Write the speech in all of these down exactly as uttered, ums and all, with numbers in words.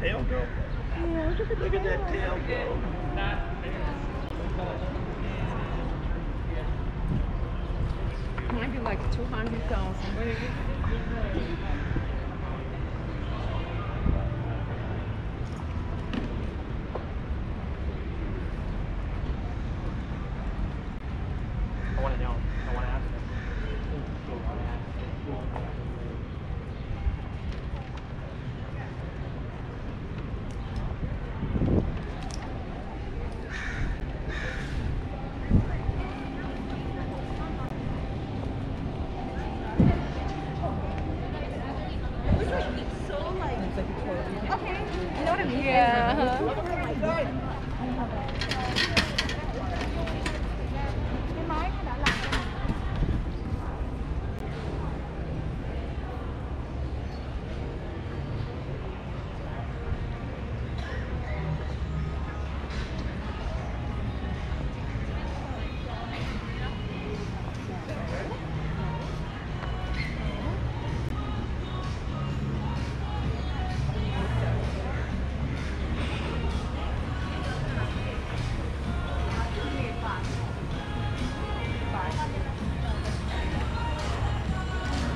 Tail go. Yeah, look at, the look at that tail go. Not fair. Might be like two hundred thousand. Where did you get it?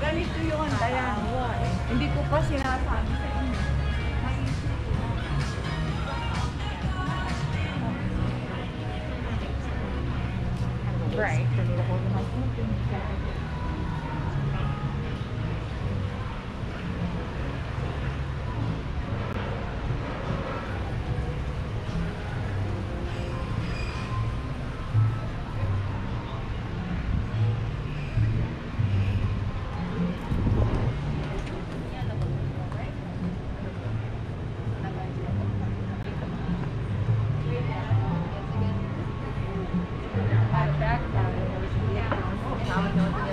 Ganito yun, ayan. Hindi ko pa sinasabi sa inyo. Right. I don't know.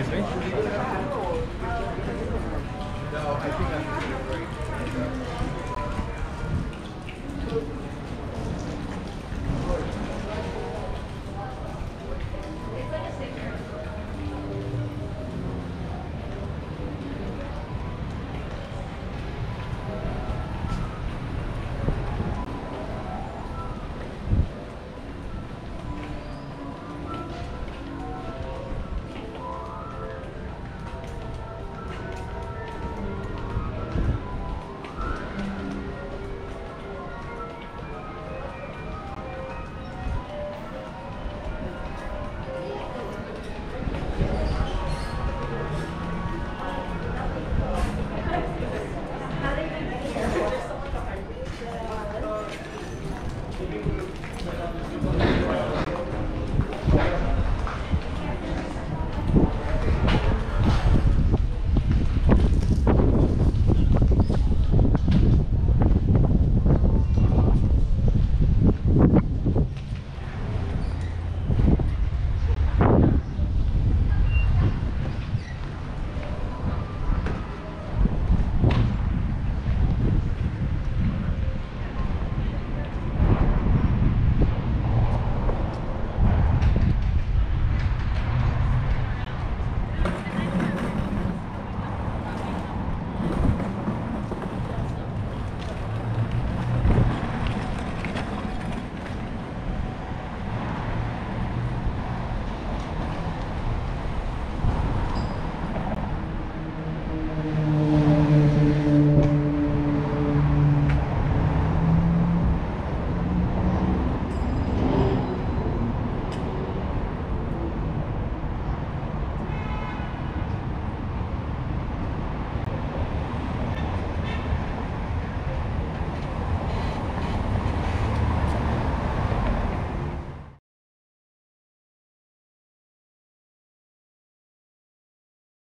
Excuse me.